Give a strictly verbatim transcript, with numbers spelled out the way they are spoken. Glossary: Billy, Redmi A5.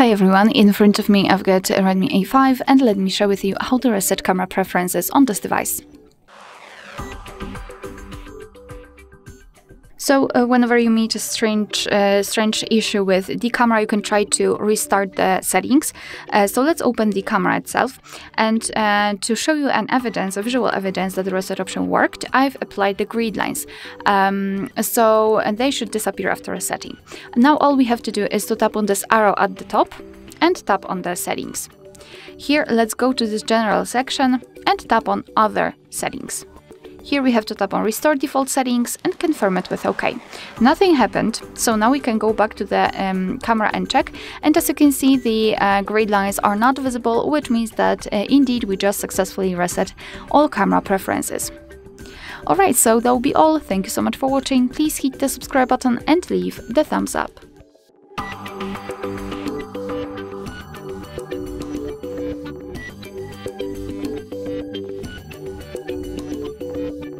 Hi everyone, in front of me I've got a Redmi A five and let me share with you how to reset camera preferences on this device. So uh, whenever you meet a strange, uh, strange issue with the camera, you can try to restart the settings. Uh, so let's open the camera itself. And uh, to show you an evidence, a visual evidence that the reset option worked, I've applied the grid lines. Um, so they should disappear after resetting. Now all we have to do is to tap on this arrow at the top and tap on the settings. Here, let's go to this general section and tap on other settings. Here we have to tap on Restore Default Settings and confirm it with OK. Nothing happened, so now we can go back to the um, camera and check. And as you can see, the uh, grid lines are not visible, which means that uh, indeed we just successfully reset all camera preferences. Alright, so that'll be all. Thank you so much for watching. Please hit the subscribe button and leave the thumbs up.